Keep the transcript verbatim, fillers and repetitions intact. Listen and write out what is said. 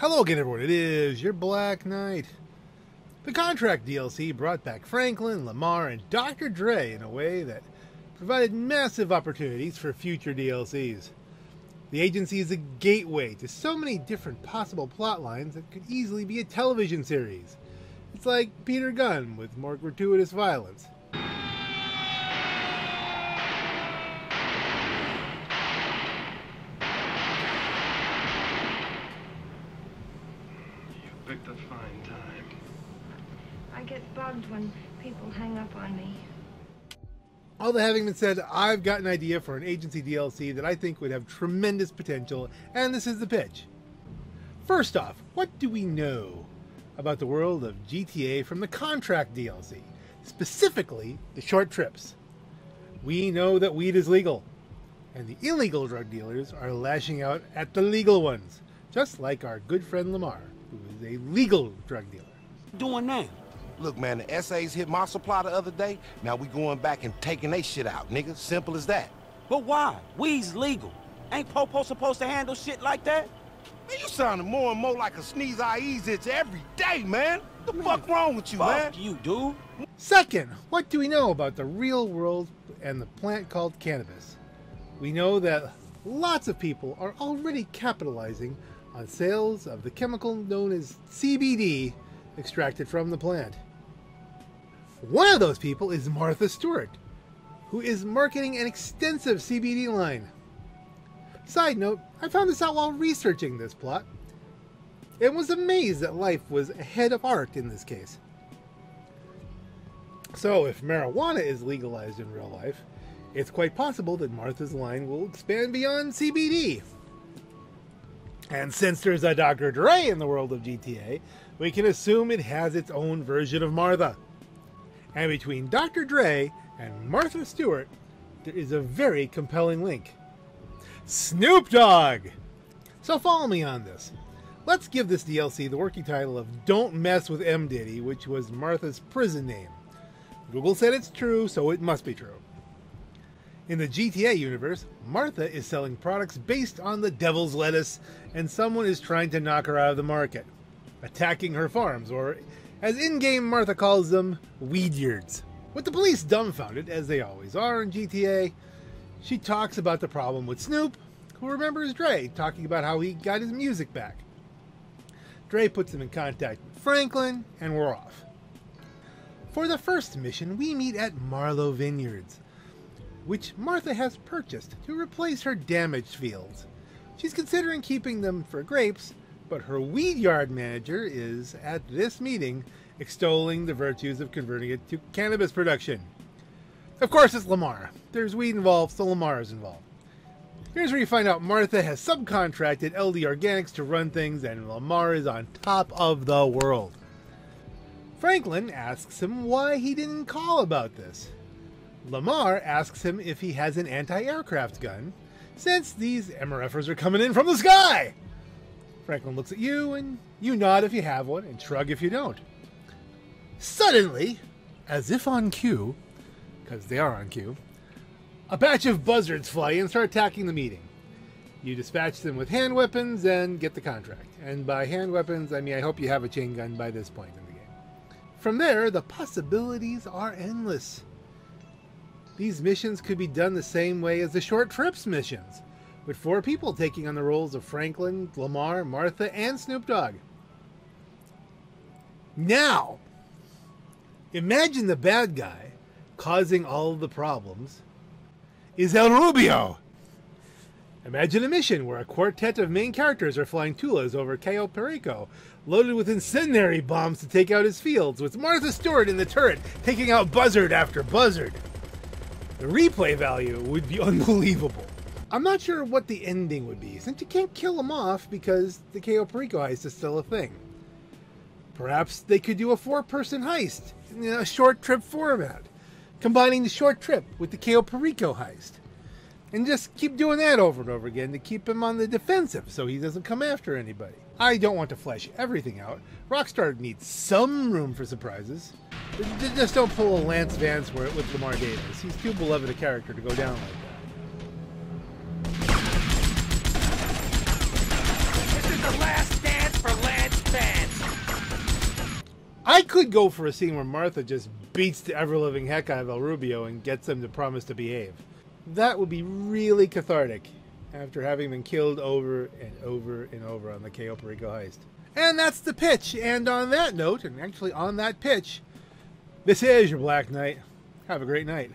Hello again, everyone. It is your Black Knight. The Contract D L C brought back Franklin, Lamar, and Doctor Dre in a way that provided massive opportunities for future D L Cs. The Agency is a gateway to so many different possible plot lines that could easily be a television series. It's like Peter Gunn with more gratuitous violence. Picked a fine time. I get bugged when people hang up on me. All that having been said, I've got an idea for an Agency D L C that I think would have tremendous potential, and this is the pitch. First off, what do we know about the world of G T A from the Contract D L C, specifically the short trips? We know that weed is legal, and the illegal drug dealers are lashing out at the legal ones, just like our good friend Lamar, who is a legal drug dealer. Doing that. Look, man, the S As hit my supply the other day. Now we going back and taking they shit out, nigga. Simple as that. But why? Weed's legal. Ain't Popo supposed to handle shit like that? Man, you sounding more and more like a sneeze eye ease itch every day, man. What the fuck wrong with you, man? Fuck you, dude. Second, what do we know about the real world and the plant called cannabis? We know that lots of people are already capitalizing on sales of the chemical known as C B D extracted from the plant. One of those people is Martha Stewart, who is marketing an extensive C B D line. Side note, I found this out while researching this plot and was amazed that life was ahead of art in this case. So if marijuana is legalized in real life, it's quite possible that Martha's line will expand beyond C B D. And since there's a Doctor Dre in the world of G T A, we can assume it has its own version of Martha. And between Doctor Dre and Martha Stewart, there is a very compelling link. Snoop Dogg! So follow me on this. Let's give this D L C the working title of Don't Mess With M. Diddy, which was Martha's prison name. Google said it's true, so it must be true. In the G T A universe, Martha is selling products based on the devil's lettuce, and someone is trying to knock her out of the market, attacking her farms, or as in-game Martha calls them, weedyards. With the police dumbfounded, as they always are in G T A, she talks about the problem with Snoop, who remembers Dre talking about how he got his music back. Dre puts him in contact with Franklin, and we're off. For the first mission, we meet at Marlo Vineyards, which Martha has purchased to replace her damaged fields. She's considering keeping them for grapes, but her weed yard manager is, at this meeting, extolling the virtues of converting it to cannabis production. Of course it's Lamar. There's weed involved, so Lamar is involved. Here's where you find out Martha has subcontracted L D Organics to run things, and Lamar is on top of the world. Franklin asks him why he didn't call about this. Lamar asks him if he has an anti-aircraft gun, since these M R Fers are coming in from the sky. Franklin looks at you, and you nod if you have one, and shrug if you don't. Suddenly, as if on cue, because they are on cue, a batch of buzzards fly in and start attacking the meeting. You dispatch them with hand weapons and get the contract. And by hand weapons, I mean I hope you have a chain gun by this point in the game. From there, the possibilities are endless. These missions could be done the same way as the short trips missions, with four people taking on the roles of Franklin, Lamar, Martha, and Snoop Dogg. Now, imagine the bad guy causing all of the problems is El Rubio. Imagine a mission where a quartet of main characters are flying Tulas over Cayo Perico, loaded with incendiary bombs to take out his fields, with Martha Stewart in the turret taking out buzzard after buzzard. The replay value would be unbelievable. I'm not sure what the ending would be, since you can't kill them off because the Cayo Perico heist is still a thing. Perhaps they could do a four-person heist in a short trip format, combining the short trip with the Cayo Perico heist. And just keep doing that over and over again to keep him on the defensive so he doesn't come after anybody. I don't want to flesh everything out. Rockstar needs some room for surprises. Just don't pull a Lance Vance where it with Lamar Davis. He's too beloved a character to go down like that. This is the last dance for I could go for a scene where Martha just beats the ever-living heck out of El Rubio and gets them to promise to behave. That would be really cathartic after having been killed over and over and over on the Cayo Perico heist. And that's the pitch. And on that note, and actually on that pitch, this is your Black Knight. Have a great night.